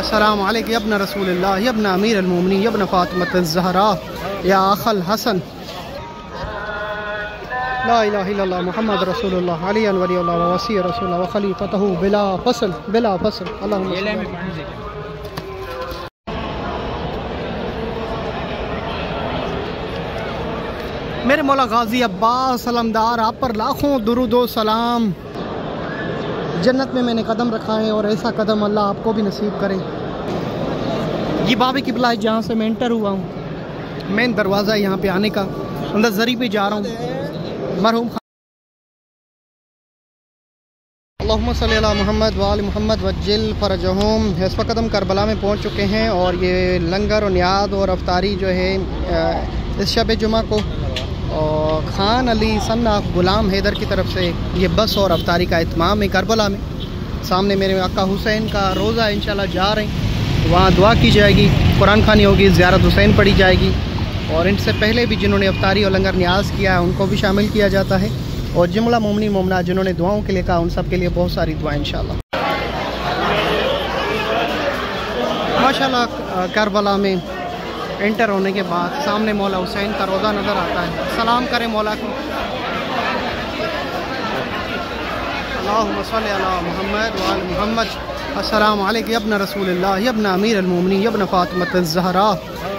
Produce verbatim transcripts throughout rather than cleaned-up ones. السلام عليك يا ابن رسول الله، يا ابن أمير المؤمنين، يا ابن فاطمة الزهراء، يا أخ الحسن. لا إله إلا الله محمد رسول الله، عليا ولي الله ووصي رسول الله وخليفته بلا فصل بلا فصل. اللهم صل على میرے مولا غازی عباس علمدار، آپ پر لاکھوں درود و سلام. جنت میں میں نے قدم رکھا ہے اور ایسا قدم اللہ آپ کو بھی نصیب کرے. یہ باب قبلہ جہاں سے میں انٹر ہوا ہوں، مین دروازہ یہاں پہ آنے کا، اندر زری پہ جا رہا ہوں. مرحوم اللہم صلی علی محمد وآل محمد وجل فرجہم. حسب قدم کربلا میں پہنچ چکے ہیں اور یہ لنگر اور نیاد اور افطاری جو ہے اس شب جمعہ کو اور خان علی صناف غلام حیدر کی طرف سے یہ بس اور افطاری کا اتمام ہے کربلا میں. سامنے میرے آقا حسین کا روزہ ہے، انشاءاللہ جا رہے ہیں، وہاں دعا کی جائے گی، قرآن خوانی ہوگی، زیارت حسین پڑھی جائے گی. اور ان سے پہلے بھی جنہوں نے افطاری اور لنگر نیاز کیا ہے ان کو بھی شامل کیا جاتا ہے. اور جملہ مومنی مومنات جنہوں نے دعاؤں کے لیے کہا ان سب کے لیے بہت ساری دعائیں انشاءاللہ. ماشاءاللہ کربلا میں انٹر ہونے کے بعد سامنے مولا حسین کا روزہ نظر آتا ہے. سلام کریں مولا کو. اللہم صلی علی محمد وآل محمد. السلام علیکم یا ابن رسول اللہ، یا ابن امیر المومنین، یا ابن فاطمة الزہراء،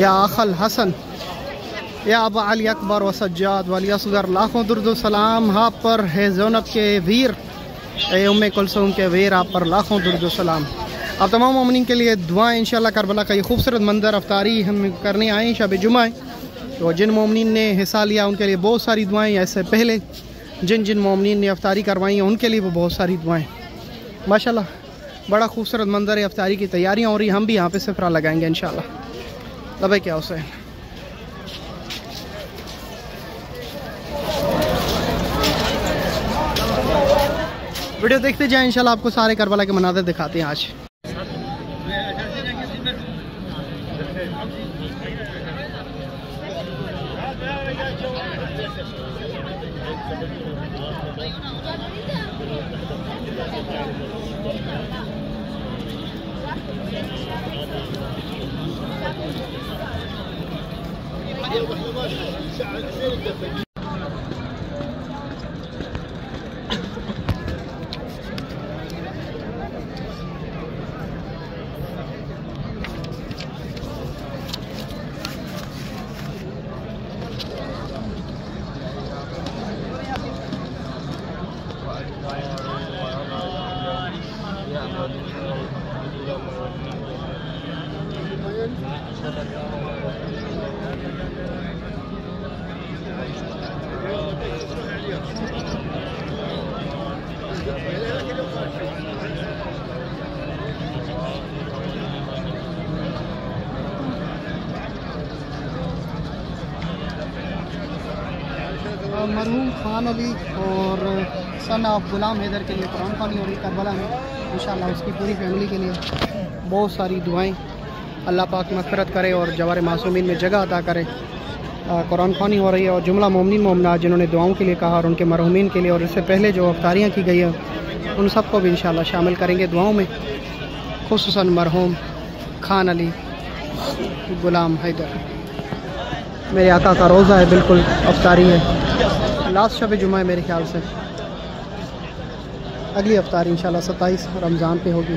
یا اخ الحسن، یا ابا علی اکبر و سجاد ولی اصغر. لاکھوں درد و سلام آپ پر، ہے زینب کے ویر، اے ام کلثوم کے ویر، آپ پر لاکھوں درد و سلام. آپ تمام مومنین کے لیے دعائیں انشاءاللہ. کربلا کا یہ خوبصورت منظر، افطاری ہم کرنے آئے ہیں شب جمعہ، تو جن مومنین نے حصہ لیا ان کے لیے بہت ساری دعائیں. ایسے پہلے جن جن مومنین نے افطاری کروائی ہیں ان کے لیے وہ بہت ساری دعائیں. ماشاءاللہ بڑا خوبصورت منظر ہے، افطاری کی تیاریاں ہو رہی، ہم بھی یہاں پہ سفرہ لگائیں گے انشاءاللہ. لبیک یا حسین. ویڈیو دیکھتے جائیں انشاءاللہ، آپ کو سارے کربلا کے مناظر دکھاتے ہیں آج. مرحوم خان علی اور صناف غلام حیدر کے لیے قرآن خوانی ہو رہی کربلا میں انشاءاللہ. اس کی پوری فیملی کے لیے بہت ساری دعائیں. اللہ پاک مغفرت کرے اور جوار معصومین میں جگہ عطا کرے. قرآن خوانی ہو رہی ہے اور جملہ مومنین مومنات جنہوں نے دعاؤں کے لیے کہا اور ان کے مرحومین کے لیے اور اس سے پہلے جو افطاریاں کی گئی ہیں ان سب کو بھی انشاءاللہ شامل کریں گے دعاؤں میں، خصوصاً مرحوم خان علی غلام حیدر. میرے آقا کا روزہ ہے، بالکل افطاری ہے، لاسٹ شب جمعہ ہے میرے خیال سے. اگلی افطاری انشاءاللہ ستائیس رمضان پہ ہوگی.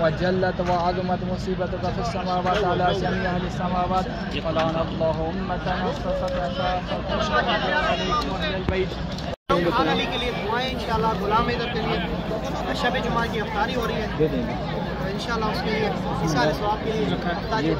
وجلت وعظمت مصيبتك في السماوات على جميع اهل السماوات، فلعن الله امه اسست اساسا شفقه عليكم اهل البيت. آنے کے لیے دعائیں انشاءاللہ غلام حیدر کے لیے شب جمعہ کی افطاری ہو رہی ہے انشاءاللہ اس کے لیے سارے ثواب کے لیے افطاری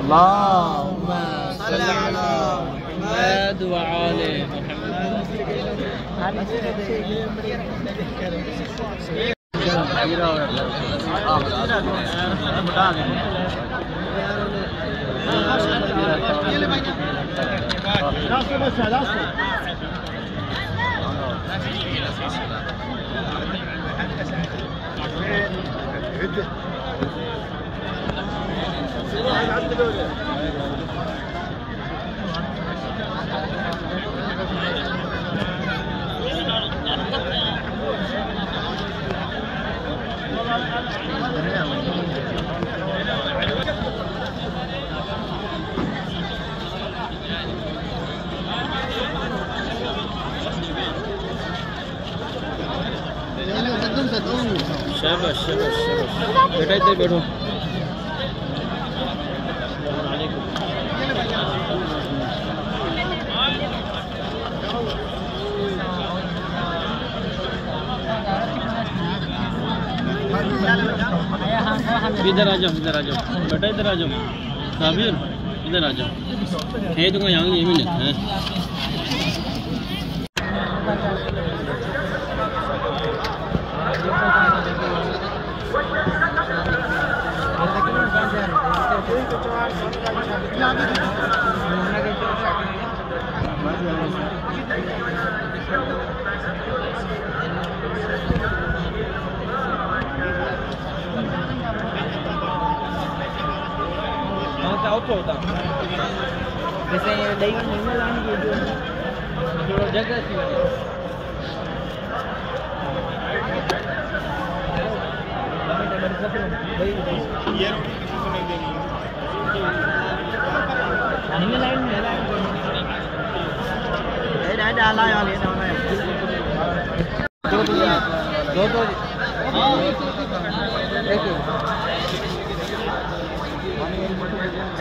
اللهم صل على محمد وعلى محمد. شاباش شاباش شاباش بيتو इधर आ जाओ इधर आ जाओ बेटा इधर आ जाओ साबिर इधर आ जाओ ये तो यहां ये भी नहीं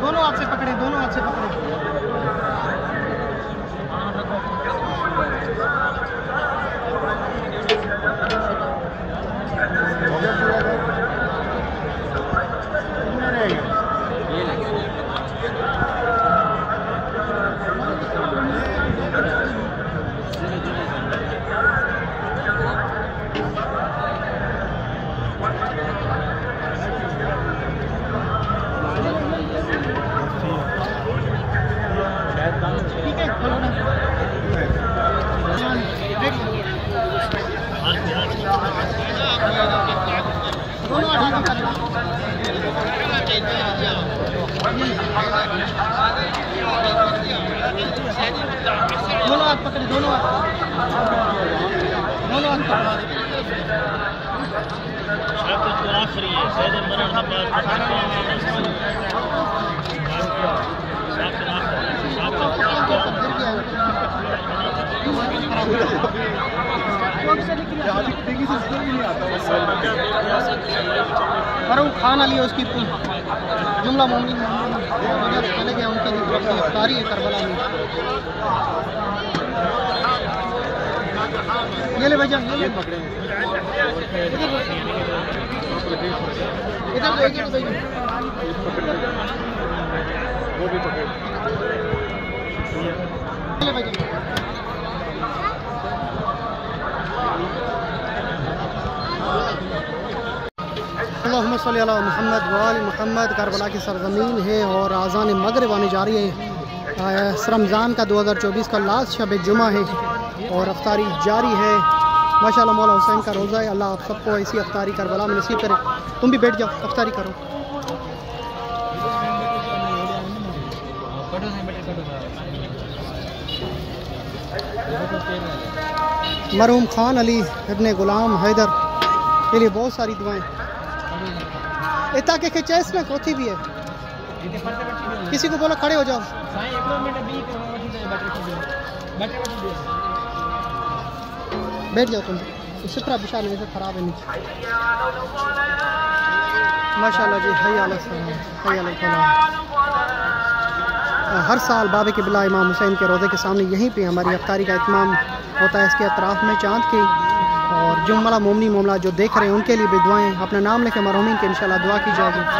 دونوں ہاتھ سے پکڑے دونوں ہاتھ سے فاروق خان علی اس کی پل جملہ مومنین مومنین چلے گئے ان کی افطاری ہے کربلا میں یہ لے بھائی جان یہ پکڑے ادھر لے کے بھائی وہ بھی پکڑے یہ لے بھائی جان اللهم صل على محمد وآل محمد کربلا کی سرزمین ہے اور اذان مغرب آنے جاری ہے رمضان کا دو ہزار چوبیس کا لاسٹ شب جمعہ ہے اور افطاری جاری ہے ماشاءاللہ مولا حسین کا روزہ ہے اللہ آپ سب کو ایسی افطاری کربلا میں نصیب کرے تم بھی بیٹھ جاؤ افطاری کرو مرحوم خان علی ابن غلام حیدر کے لیے بہت ساری دعائیں تاکہ چیس میں کوتھی بھی ہے کسی کو بولو کھڑے ہو جاؤ بیٹھ جاؤ تم اسی طرح بشار نہیں سے خراب ہے ماشاءاللہ جی حی علی الصلاۃ حی علی الفلاح ہر سال بابے کے بلا امام حسین کے روزے کے سامنے یہیں پہ ہماری افطاری کا اہتمام ہوتا ہے اس کے اطراف میں چاند کی اور جملہ مومنی مومنہ جو دیکھ رہے ہیں ان کے لیے بھی دعائیں اپنا نام لے کے مرحومین کے انشاءاللہ دعا کی جائے گی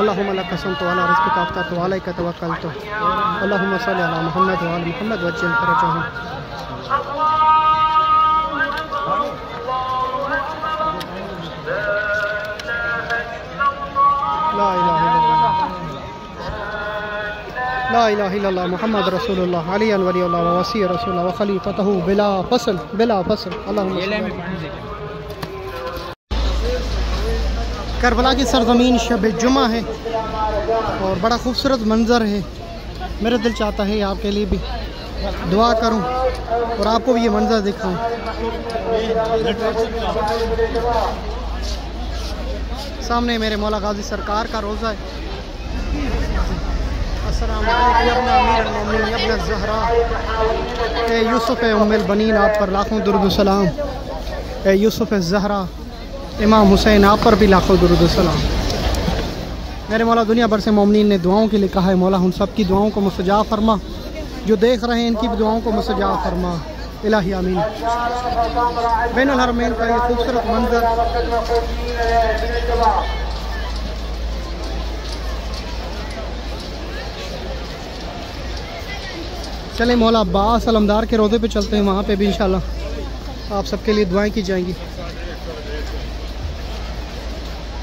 اللہم لک صلت و علی رزقک افطرت و علیک توکلت اللہم صلی علی محمد و آل محمد وجل فرجہم لا الہ لا الہ الا اللہ محمد رسول اللہ علی ولی اللہ ووسیع رسول اللہ وخلیفتہ بلا فصل بلا فصل کربلا کی سرزمین شب جمعہ ہے اور بڑا خوبصورت منظر ہے میرا دل چاہتا ہے آپ کے لیے بھی دعا کروں اور آپ کو بھی یہ منظر دکھاؤں سامنے میرے مولا غازی سرکار کا روزہ ہے السلام علیکم یا ابن امیر المومنین یا ابن الزہرا اے یوسف ام البنین آپ پر لاکھوں درود و سلام اے یوسف الزہرا امام حسین آپ پر بھی لاکھوں درود و سلام میرے مولا دنیا بھر سے مومنین نے دعاؤں کے لیے کہا ہے مولا ہم سب کی دعاؤں کو مستجاب فرما جو دیکھ رہے ہیں ان کی بھی دعاؤں کو مستجاب فرما الہی آمین بین الحرمین کا یہ خوبصورت منظر چلیں مولا عباس علمدار کے روزے پہ چلتے ہیں وہاں پہ بھی انشاءاللہ آپ سب کے لیے دعائیں کی جائیں گی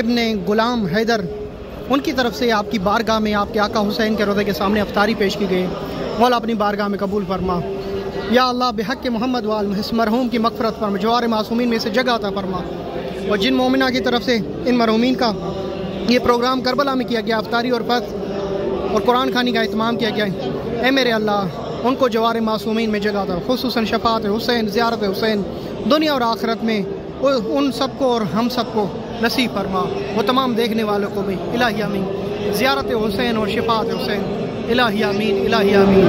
ابن غلام حیدر ان کی طرف سے آپ کی بارگاہ میں آپ کے آقا حسین کے روزے کے سامنے افطاری پیش کی گئی مولا اپنی بارگاہ میں قبول فرما या अल्लाह बहक़ मोहम्मद वाल इस मरहूम की मगफ़रत फरमा, जवार मासूमीन में से जगह अता फरमा। और जिन मोमिना की तरफ से इन मरहूमीन का ये प्रोग्राम करबला में किया गया, अफ्तारी और फतह और कुरान खानी का इत्माम किया गया है, ए मेरे अल्लाह उनको जवार मासूमीन में जगह अता, खुसूसन शफाअत हुसैन, ज़ियारत हुसैन दुनिया और आखिरत में उन सबको और हम सबको नसीब फरमा, वो तमाम देखने वालों को भी। इलाही आमीन। ज़ियारत हुसैन और शफाअत हुसैन। इलाही आमीन, इलाही आमीन।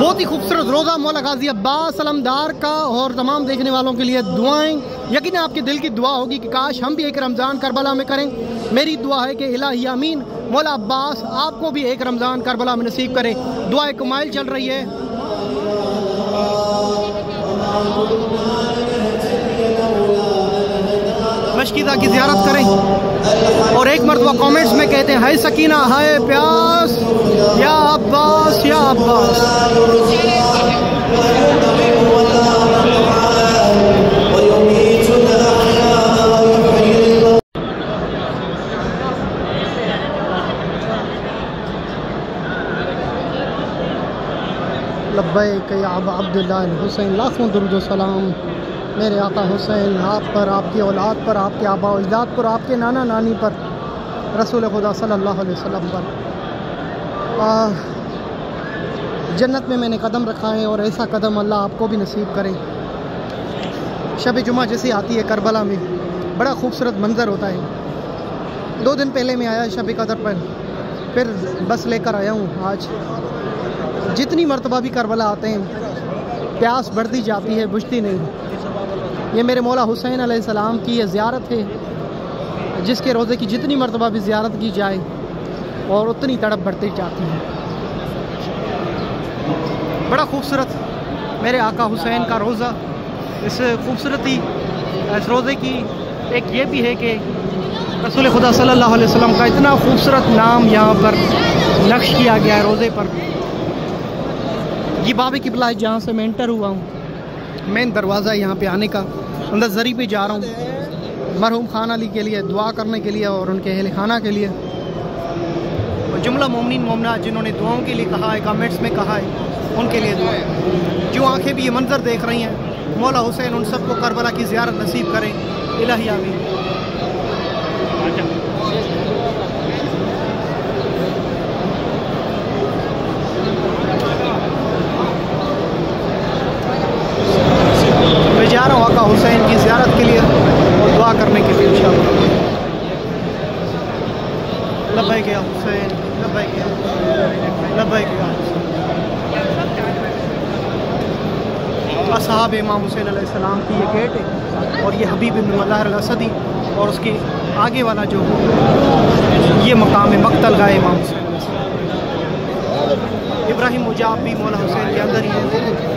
बहुत ही खूबसूरत रोज़ा मौला गाजी अब्बास अलमदार का और तमाम देखने वालों के लिए दुआएं। यकीन आपके दिल की दुआ होगी कि काश हम भी एक रमज़ान करबला में करें। मेरी दुआ है कि इलाही आमीन मौला अब्बास आपको भी एक रमज़ान करबला में नसीब करें। दुआ कुमाइल चल रही है। मशकीदा की ज़ियारत करें और एक मरतबा कमेंट्स में कहते हैं हाय सकीना, हाय प्यास, या अब्बास, या अब्बास। लब्बैक या अबा अब्दुल्लाह हुसैन। लाखों दुरूद व सलाम मेरे आका हुसैन आप पर, आपकी औलाद पर, आपके आबा अजदाद पर, आपके नाना नानी पर, रसूल खुदा सल्लल्लाहु अलैहि वसल्लम पर। आ, जन्नत में मैंने कदम रखा है और ऐसा कदम अल्लाह आपको भी नसीब करे। शब ए जुमा जैसी आती है करबला में, बड़ा खूबसूरत मंज़र होता है। दो दिन पहले मैं आया शब ए कदर पर, फिर बस लेकर आया हूँ आज। जितनी मरतबा भी करबला आते हैं प्यास बढ़ती जाती है, बुझती नहीं। ये मेरे मौला हुसैन अलैहिस्सलाम की ये ज़ियारत है जिसके रोज़े की जितनी मरतबा भी ज़ियारत की जाए और उतनी तड़प बढ़ती जाती है। बड़ा खूबसूरत मेरे आका हुसैन का रोज़ा। इस खूबसूरती इस रोज़े की एक ये भी है कि रसूल खुदा सल्लल्लाहु अलैहि वसल्लम का इतना खूबसूरत नाम यहाँ पर नक्श किया गया है रोज़े पर। ये बाबे की किबला जहाँ से मैं एंटर हुआ हूँ, मेन दरवाज़ा है यहाँ पे आने का। अंदर जरी पे जा रहा हूँ मरहूम खान अली के लिए दुआ करने के लिए और उनके अहल खाना के लिए। जुमला मोमिन मोमना जिन्होंने दुआओं के लिए कहा है, कमेंट्स में कहा है, उनके लिए दुआएं। जो आंखें भी ये मंजर देख रही हैं, मौला हुसैन उन सबको करबला की ज़ियारत नसीब करें। इलाही आमीन। हुसैन की ज़ियारत के लिए और दुआ करने के लिए इंशाअल्लाह। लब्बैक या हुसैन, लब्बैक या हुसैन, लब्बैक या हुसैन। असहाब इमाम हुसैन अलैहिस्सलाम की ये गेट है और ये हबीब इब्न मज़ाहिर अल-असदी और उसके आगे वाला जो ये मकाम है मकतल गाह इमाम हुसैन। इब्राहिम मुजाब भी मौला हुसैन के अंदर ही है।